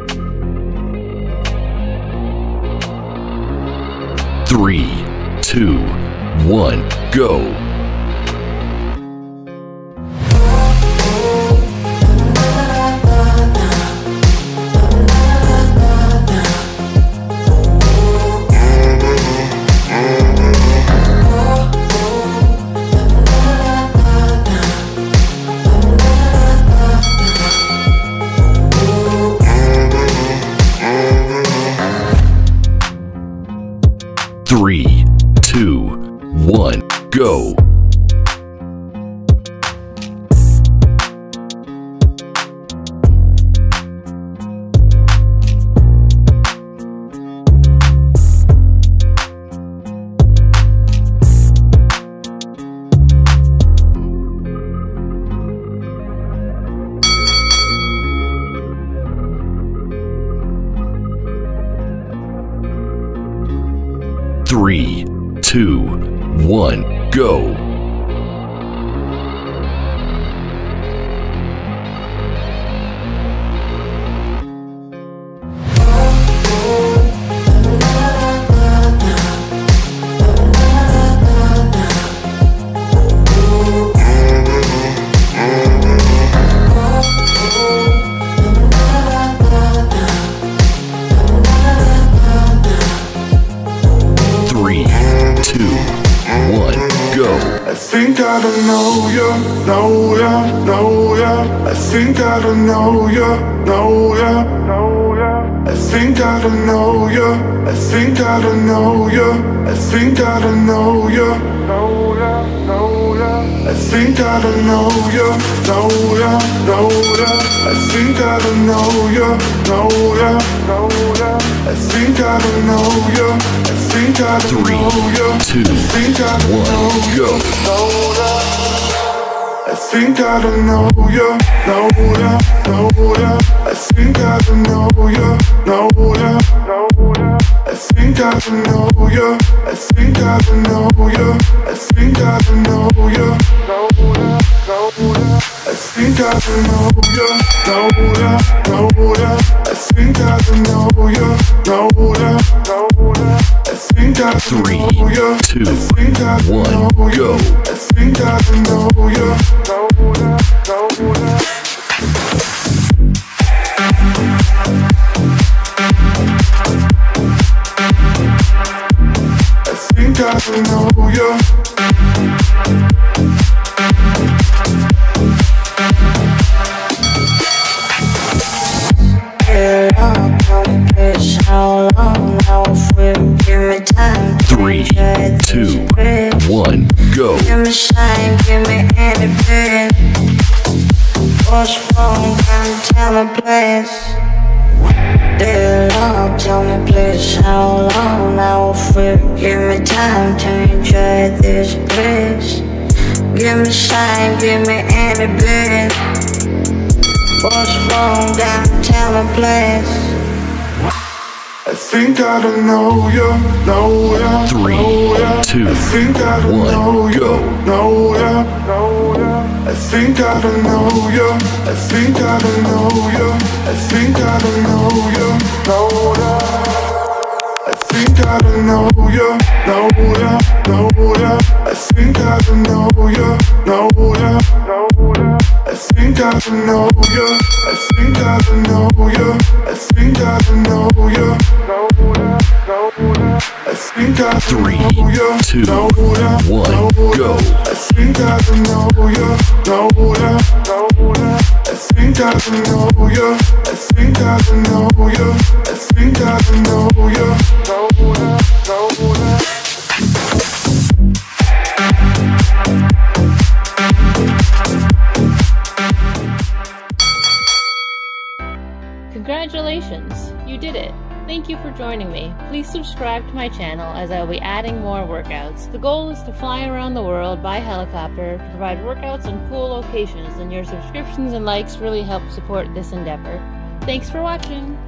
Go! don't know ya, know ya, know ya. I think I don't know ya, know ya, know ya. I think I don't know ya, I think I don't know ya. I think I don't know ya, know ya, know ya. I think I don't know ya, know ya, know ya. I think I don't know ya, know ya, know ya. I think I don't know ya. 3, 2, 1, go. I think I don't know ya, know ya, know ya. I think I don't know ya, know ya, know ya. I think I don't know ya, I think I don't know ya. I think I don't know ya, know ya, know ya. I think I don't know ya, know ya, know ya. I think I don't know ya, know ya, know ya. 3, 2, 1, go. I think I don't know ya, know ya, know ya. I think I don't know ya. How long, how long? Give me time. 3, 2, 1, go. Give me shine, give me anything. What's wrong? Come tell me, please. Dear Lord, tell me, please. How long, how long? Give me time to enjoy this place. Give me shine, give me anything. What's wrong? Come tell me, please. I think I don't know ya, know ya. 3, 2, 1, go. Know ya, know ya. I think I don't know ya, I think I don't know ya. I think I don't know ya, know ya. I think I don't know ya, know ya, know ya. I think I don't know ya, know ya, know ya. I think I don't know ya, I think I don't know ya. I think I don't know ya. 3, 2, 1, go. I think I don't know ya, know ya, know ya. I think I don't know ya, I think I don't know ya. I think I don't know ya, know ya, know ya. Congratulations, you did it. Thank you for joining me. Please subscribe to my channel as I will be adding more workouts. The goal is to fly around the world by helicopter to provide workouts in cool locations, and your subscriptions and likes really help support this endeavor. Thanks for watching!